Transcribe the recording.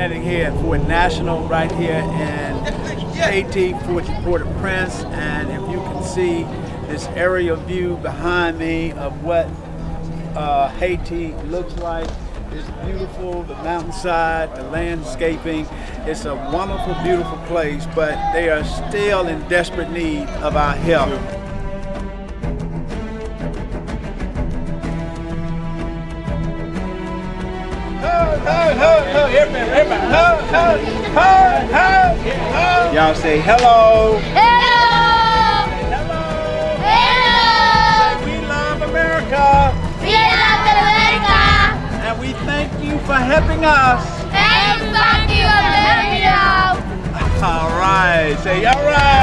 standing here at Fort National right here in Haiti, Port-au-Prince, and if you can see this aerial view behind me of what Haiti looks like. It's beautiful, the mountainside, the landscaping. It's a wonderful, beautiful place, but they are still in desperate need of our help. Y'all say hello. Hello. Hello. Hello. We love America. We love America. And we thank you for helping us. Thank you for helping us. All right. Say all right.